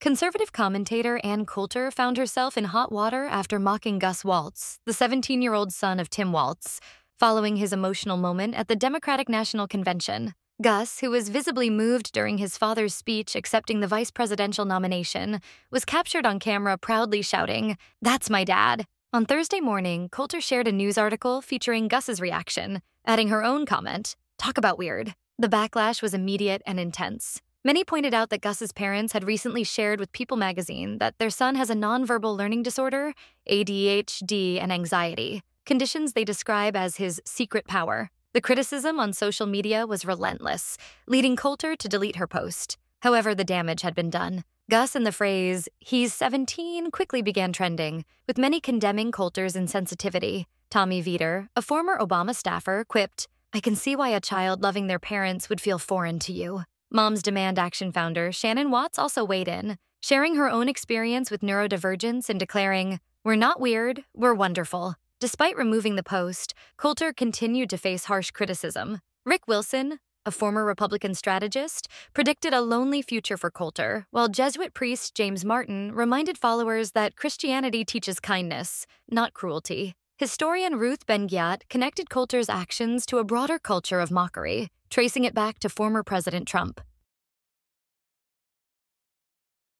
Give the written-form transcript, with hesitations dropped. Conservative commentator Ann Coulter found herself in hot water after mocking Gus Walz, the 17-year-old son of Tim Walz, following his emotional moment at the Democratic National Convention. Gus, who was visibly moved during his father's speech accepting the vice presidential nomination, was captured on camera proudly shouting, "That's my dad." On Thursday morning, Coulter shared a news article featuring Gus's reaction, adding her own comment, "Talk about weird." The backlash was immediate and intense. Many pointed out that Gus's parents had recently shared with People magazine that their son has a nonverbal learning disorder, ADHD, and anxiety, conditions they describe as his secret power. The criticism on social media was relentless, leading Coulter to delete her post. However, the damage had been done. Gus and the phrase, "he's 17, quickly began trending, with many condemning Coulter's insensitivity. Tommy Viter, a former Obama staffer, quipped, "I can see why a child loving their parents would feel foreign to you." Moms Demand Action founder Shannon Watts also weighed in, sharing her own experience with neurodivergence and declaring, "We're not weird, we're wonderful." Despite removing the post, Coulter continued to face harsh criticism. Rick Wilson, a former Republican strategist, predicted a lonely future for Coulter, while Jesuit priest James Martin reminded followers that Christianity teaches kindness, not cruelty. Historian Ruth Ben-Ghiat connected Coulter's actions to a broader culture of mockery, tracing it back to former President Trump.